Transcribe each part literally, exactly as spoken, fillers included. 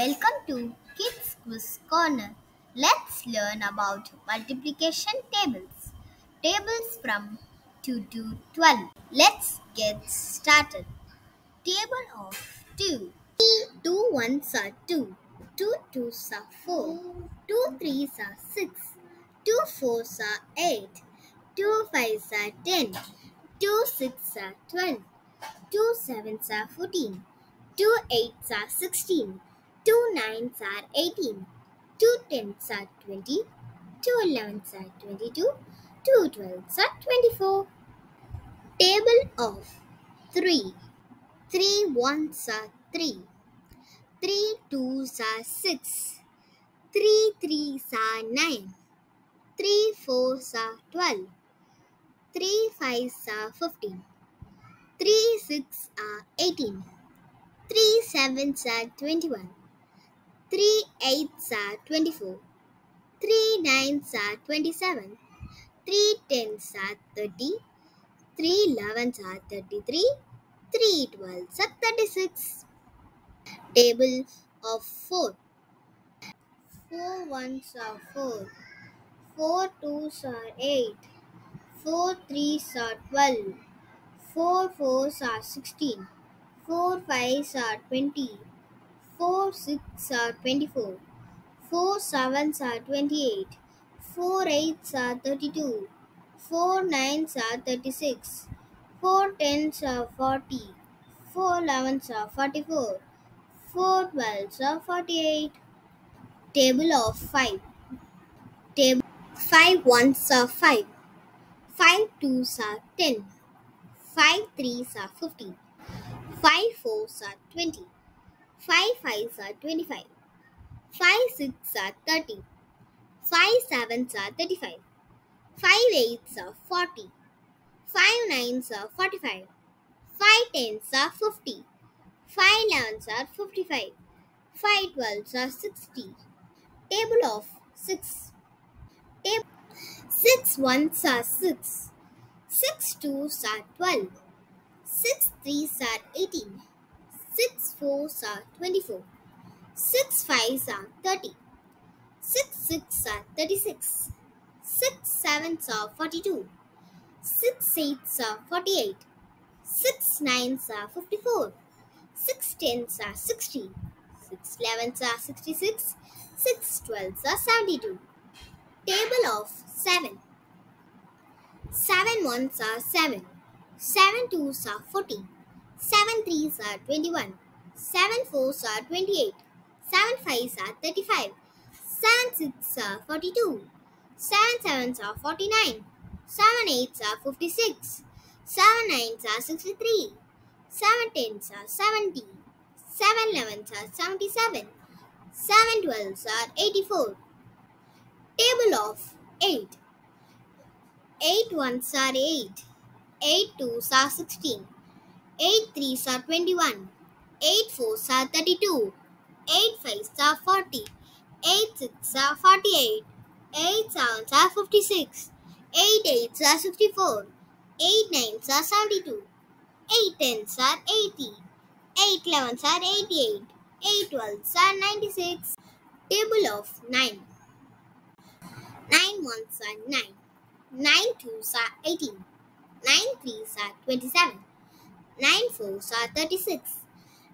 Welcome to Kids Quiz Corner. Let's learn about multiplication tables. Tables from two to twelve. Let's get started. Table of two. Two ones are two. Two twos are four. Two threes are six. Two fours are eight. Two fives are ten. Two sixes are twelve. Two sevens are fourteen. Two eights are sixteen. Two nines are eighteen. Two tens are twenty. Two elevens are twenty-two. Two twelves are twenty-four. Table of three. Three ones are three. Three twos are six. Three threes are nine. Three fours are twelve. Three fives are fifteen. Three sixes are eighteen. Three sevens are twenty-one. Three eights are twenty-four. Three nines are twenty-seven. Three tens are thirty. Three elevens are thirty-three. Three twelves are thirty-six. Table of four. Four ones are four. Four twos are eight. Four threes are twelve. Four fours are sixteen. Four fives are twenty. Four sixes are twenty-four. Four sevens are twenty-eight. Four eights are thirty-two. Four nines are thirty-six. Four tens are forty. Four elevens are forty-four. Four twelves are forty-eight. Table of five. Table five ones are five. Five twos are ten. Five threes are fifteen. Five fours are twenty. Five fives are twenty-five. Five sixes are thirty. Five sevens are thirty-five. Five eights are forty. Five nines are forty-five. Five tens are fifty. Five elevens are fifty-five. Five twelves are sixty. Table of six. Table six ones are six. Six twos are twelve. Six threes are eighteen. Six fours are twenty-four. Six fives are thirty. Six sixes are thirty-six. Six sevens are forty-two. Six eights are forty-eight. Six nines are fifty-four. Six tens are sixty. Six elevens are sixty-six. Six twelves are seventy-two. Table of seven. Seven ones are seven. Seven twos are fourteen. Seven threes are twenty-one. Seven fours are twenty-eight. Seven fives are thirty-five. Seven sixes are forty-two. Seven sevens are forty-nine. Seven eights are fifty-six. Seven nines are sixty-three. Seven tens are seventy. Seven elevens are seventy-seven. Seven twelves are eighty-four. Table of eight. Eight ones are eight. Eight twos are sixteen. Eight threes are twenty-one. Eight fours are thirty-two. Eight fives are forty. Eight sixes are forty-eight. Eight sevens are fifty-six. Eight eights are sixty-four. Eight nines are seventy-two. Eight tens are eighty. Eight elevens are eighty-eight. Eight twelves are ninety-six. Table of nine. Nine ones are nine. Nine twos are eighteen. Nine threes are twenty-seven. Nine fours are thirty-six.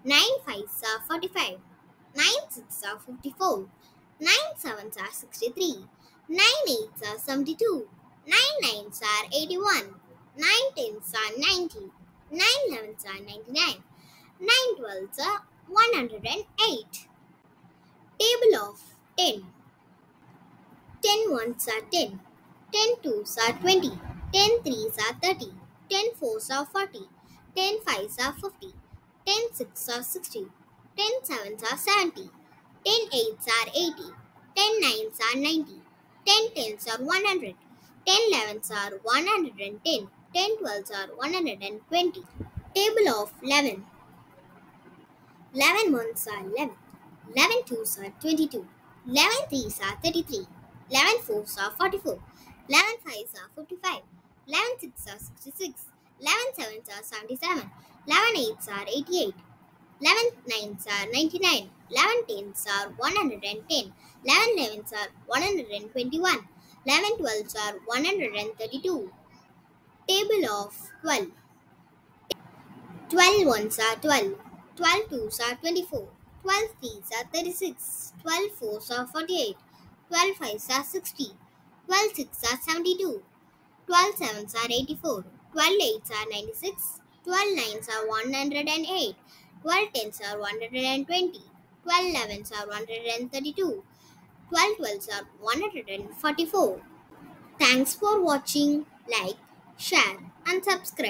Nine fives are forty-five. Nine sixes are fifty-four. Nine sevens are sixty-three. Nine eights are seventy-two. Nine nines are eighty-one. Nine tens are ninety. Nine elevens are ninety-nine. Nine twelves are one hundred and eight. Table of ten. Ten ones are ten. Ten twos are twenty. Ten threes are thirty. Ten fours are forty. Ten fives are fifty. Ten sixes are sixty. Ten sevens are seventy. Ten eights are eighty. Ten nines are ninety. Ten tens are one hundred. Ten elevens are one hundred and ten. Ten twelves are one hundred and twenty. Table of eleven. Eleven ones are eleven. Eleven twos are twenty-two. Eleven threes are thirty-three. Eleven fours are forty-four. Eleven fives are fifty-five. Eleven sixes are sixty-six. Eleven sevens are seventy-seven. Eleven eights are eighty-eight. Eleven nines are ninety-nine. eleven tens are one hundred ten. eleven elevens are one hundred twenty-one. eleven twelves are one hundred thirty-two. Table of twelve. twelve ones are twelve. twelve twos are twenty-four. twelve threes are thirty-six. twelve fours are forty-eight. twelve fives are sixty. twelve sixes are seventy-two. twelve sevens are eighty-four. twelve eights are ninety-six. twelve nines are one hundred eight. twelve tens are one hundred twenty. twelve elevens are one hundred thirty-two. twelve twelves are one hundred forty-four. Thanks for watching. Like, share and subscribe.